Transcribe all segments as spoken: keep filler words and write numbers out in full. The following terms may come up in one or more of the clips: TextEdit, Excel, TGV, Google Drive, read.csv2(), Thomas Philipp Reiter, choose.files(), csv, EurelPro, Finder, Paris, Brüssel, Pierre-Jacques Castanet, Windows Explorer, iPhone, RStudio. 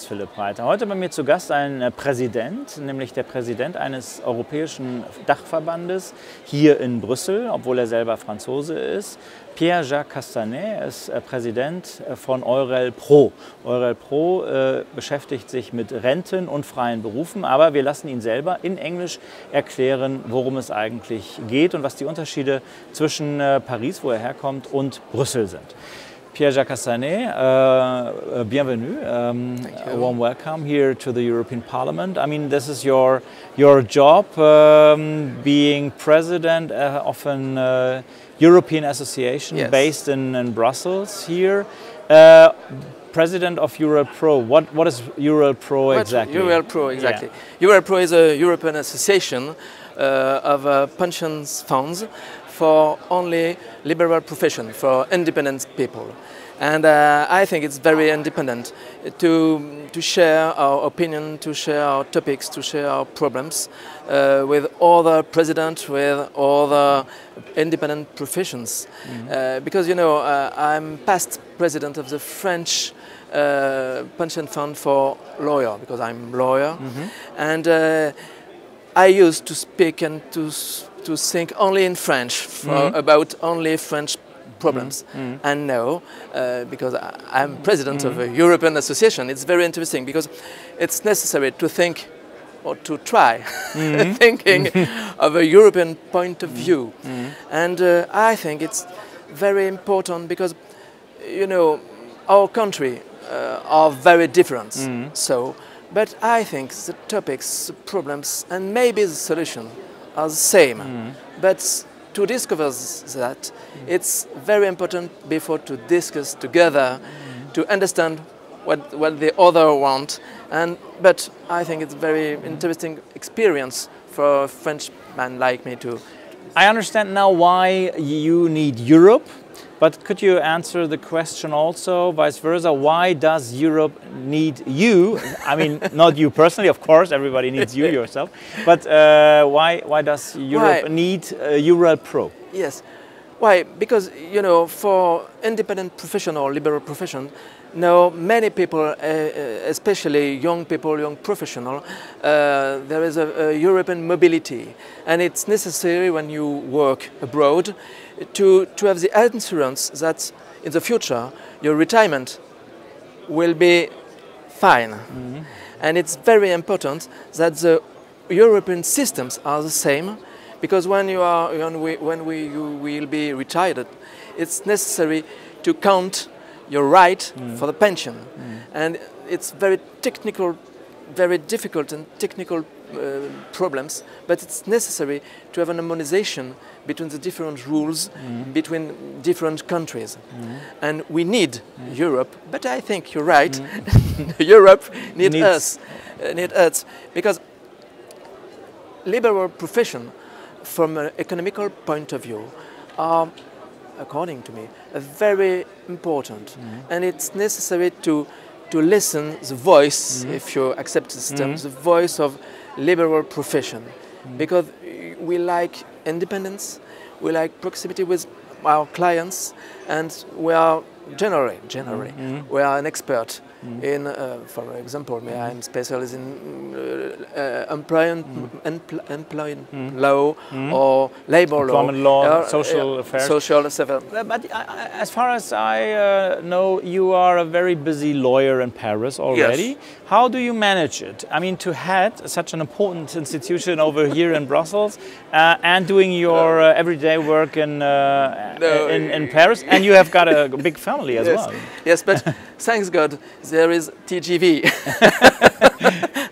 Thomas Philipp Reiter. Heute bei mir zu Gast ein Präsident, nämlich der Präsident eines europäischen Dachverbandes hier in Brüssel, obwohl er selber Franzose ist. Pierre-Jacques Castanet ist Präsident von EurelPro. EurelPro äh, beschäftigt sich mit Renten und freien Berufen, aber wir lassen ihn selber in Englisch erklären, worum es eigentlich geht und was die Unterschiede zwischen äh, Paris, wo er herkommt, und Brüssel sind. Pierre-Jacques Castanet, uh, bienvenue, um, a warm welcome here to the European Parliament. I mean, this is your your job, um, being president uh, of an uh, European association, yes, based in, in Brussels here. Uh, president of EurelPro. What what is EurelPro exactly? EurelPro exactly. Yeah. EurelPro is a European association uh, of uh, pensions funds for only liberal profession, for independent people. And uh, I think it's very independent to, to share our opinion, to share our topics, to share our problems uh, with other presidents, with other independent professions. Mm-hmm. uh, because, you know, uh, I'm past president of the French uh, pension fund for lawyer, because I'm lawyer. Mm-hmm. And uh, I used to speak and to to think only in French, for mm-hmm. about only French problems. Mm-hmm. And now, uh, because I, I'm president mm-hmm. of a European association, it's very interesting because it's necessary to think or to try mm-hmm. thinking of a European point of view. Mm-hmm. And uh, I think it's very important because, you know, our country uh, are very different. Mm-hmm. So, but I think the topics, the problems, and maybe the solution are the same, mm. but to discover that, it's very important before to discuss together, mm. to understand what what the other want. And but I think it's very interesting experience for a Frenchman like me too. I understand now why you need Europe, but could you answer the question also, vice versa? Why does Europe need you? I mean, not you personally, of course. Everybody needs you yourself. But uh, why why does Europe why? need uh, EurelPro? Yes, why? Because, you know, for independent profession or liberal profession, now many people, uh, especially young people, young professional, uh, there is a, a European mobility, and it's necessary when you work abroad to, to have the assurance that in the future your retirement will be fine. Mm-hmm. And it's very important that the European systems are the same, because when you are when we, when we you will be retired, it's necessary to count your right mm. for the pension. Mm. And it's very technical, very difficult and technical Uh, problems, but it's necessary to have an harmonization between the different rules, mm. between different countries. Mm. And we need mm. Europe, but I think you're right, mm. Europe need needs us, uh, need us, because liberal profession, from an economical point of view, are, according to me, very important. Mm. And it's necessary to, to listen the voice, mm. if you accept the system, mm. the voice of liberal profession, mm. because we like independence, we like proximity with our clients, and we are generally, generally, mm. we are an expert mm. in, uh, for example, mm. I'm specialist in uh, uh, employment, mm. empl employment mm. law mm. or labor law, law uh, social uh, affairs. Social affairs. But uh, as far as I uh, know, you are a very busy lawyer in Paris already. Yes. How do you manage it? I mean, to head such an important institution over here in Brussels uh, and doing your uh, everyday work in, uh, no. in in Paris, and you have got a big family. As yes. well. Yes, but thanks God there is T G V.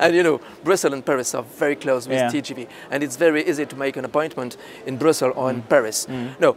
And you know, Brussels and Paris are very close with yeah. T G V, and it's very easy to make an appointment in Brussels or mm. in Paris. Mm. No,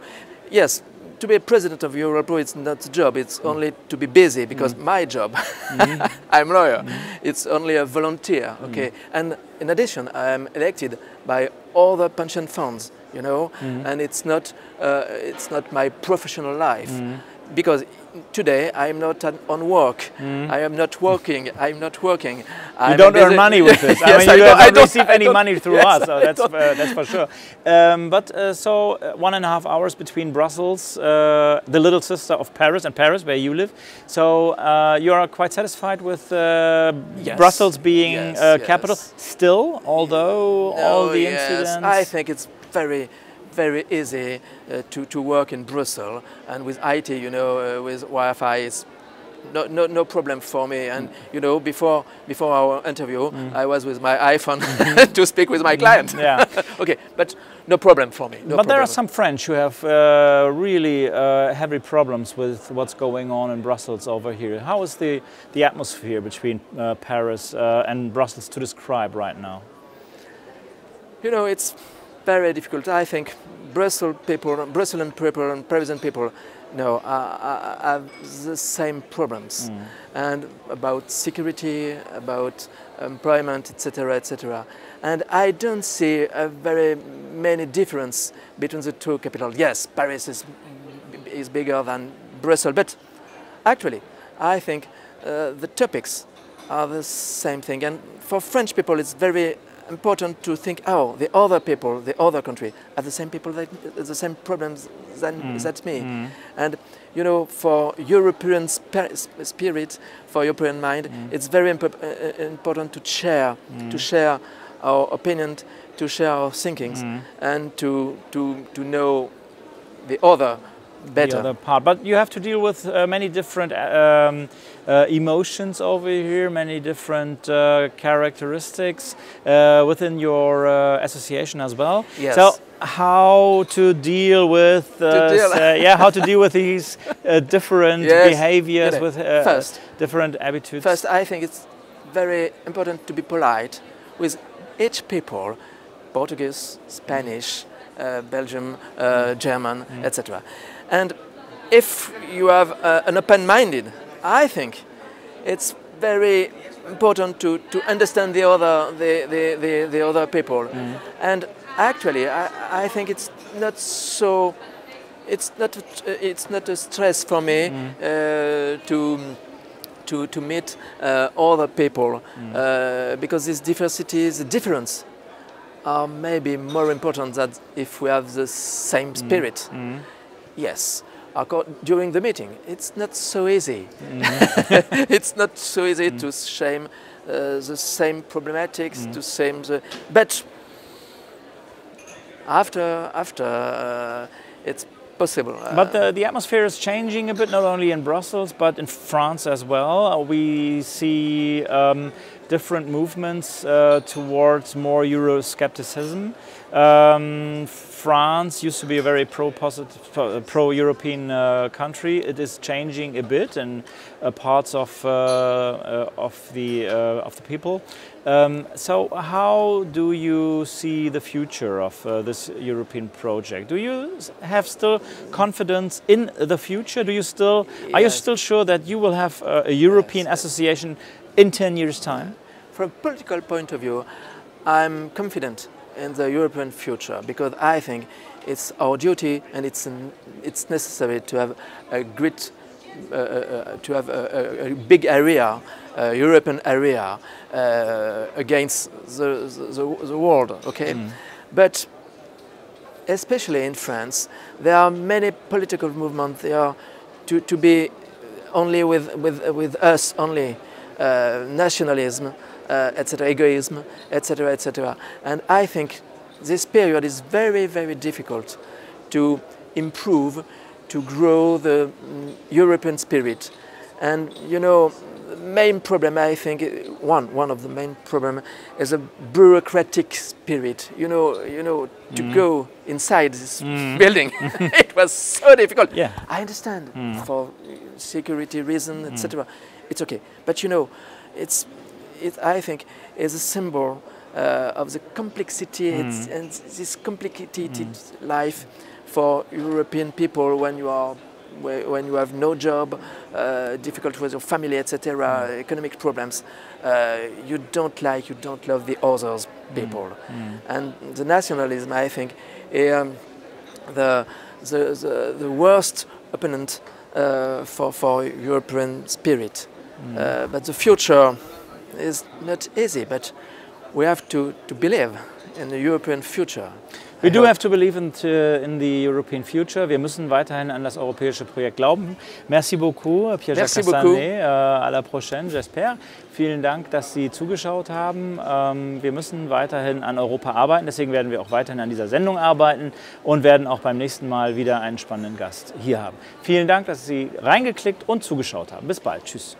yes, to be a president of EurelPro, it's not a job, it's mm. only to be busy, because mm. my job, mm. I'm a lawyer, mm. it's only a volunteer, okay? Mm. And in addition, I'm elected by other pension funds, you know, mm. and it's not, uh, it's not my professional life. Mm. because today I am not on work. Mm. I am not working. I am not working. I'm you don't earn money with this. yes, I mean, you I don't, don't, I don't receive I any don't, money through yes, us. So that's uh, that's for sure. Um, but uh, so uh, one and a half hours between Brussels, uh, the little sister of Paris, and Paris, where you live. So uh, you are quite satisfied with uh, yes. Brussels being yes, uh, yes. capital still, although no, all the yes. incidents. I think it's very. very easy uh, to, to work in Brussels, and with I T, you know, uh, with Wi-Fi, it's no, no, no problem for me. And, you know, before, before our interview, mm. I was with my iPhone to speak with my client. Yeah. Okay, but no problem for me. No but problem. There are some French who have uh, really uh, heavy problems with what's going on in Brussels over here. How is the, the atmosphere between uh, Paris uh, and Brussels to describe right now? You know, it's very difficult. I think Brussels people, Brusselian people and Parisian people no, have the same problems mm. and about security, about employment, et cetera, et cetera. And I don't see a very many difference between the two capitals. Yes, Paris is, is bigger than Brussels, but actually I think uh, the topics are the same thing. And for French people it's very important to think, oh, the other people, the other country, are the same people, that, the same problems than mm. that me. Mm. And, you know, for European spirit, for European mind, mm. it's very imp uh, important to share, mm. to share our opinion, to share our thinkings, mm. and to, to, to know the other better. The other part. But you have to deal with uh, many different um, uh, emotions over here, many different uh, characteristics uh, within your uh, association as well. Yes. So how to deal with uh, to deal. Uh, yeah, how to deal with these uh, different yes. behaviors, with uh, First. different attitudes. First, I think it's very important to be polite with each people, Portuguese, Spanish, uh, Belgium, uh, mm. German, mm. et cetera. And if you have uh, an open-minded, I think it's very important to, to understand the other the, the, the, the other people. Mm. And actually, I, I think it's not so it's not it's not a stress for me mm. uh, to to to meet uh, other people mm. uh, because this diversity is a difference. Are maybe more important than if we have the same spirit. Mm. Mm. Yes, during the meeting, it's not so easy. Mm. It's not so easy mm. to shame uh, the same problematics, mm. to same the. But after after uh, it's possible. Uh, but the, the atmosphere is changing a bit, not only in Brussels but in France as well. We see um, different movements uh, towards more Euroscepticism. Um, France used to be a very pro-positive, pro-European uh, country. It is changing a bit, and uh, parts of uh, uh, of the uh, of the people. Um, so, how do you see the future of uh, this European project? Do you have still confidence in the future? Do you still yes. are you still sure that you will have a, a European yes. association in ten years' time? From a political point of view, I'm confident in the European future, because I think it's our duty and it's an, it's necessary to have a great, uh, uh, to have a, a, a big area, a European area uh, against the, the, the world. Okay, mm. but especially in France, there are many political movements. They are to to be only with with with us only, uh, nationalism. Uh, et cetera, egoism, et cetera, et cetera. And I think this period is very, very difficult to improve, to grow the um, European spirit. And you know, the main problem, I think, one one of the main problem is a bureaucratic spirit. You know, you know, to mm. go inside this mm. building, it was so difficult. Yeah. I understand mm. for security reasons, et cetera. Mm. It's okay, but you know, it's. It, I think, is a symbol uh, of the complexity mm. it's, and this complicated mm. life for European people when you are when you have no job, uh, difficult with your family, et cetera, mm. economic problems. Uh, you don't like, you don't love the others people, mm. Mm. and the nationalism. I think um, the, the the the worst opponent uh, for, for European spirit. Mm. Uh, but the future is not easy, but we have to, to believe in the European future. We do have to believe in, uh, in the European future. Wir müssen weiterhin an das europäische Projekt glauben. Merci beaucoup, Pierre-Jacques Castanet. Uh, à la prochaine, j'espère. Vielen Dank, dass Sie zugeschaut haben. Uh, wir müssen weiterhin an Europa arbeiten. Deswegen werden wir auch weiterhin an dieser Sendung arbeiten und werden auch beim nächsten Mal wieder einen spannenden Gast hier haben. Vielen Dank, dass Sie reingeklickt und zugeschaut haben. Bis bald. Tschüss.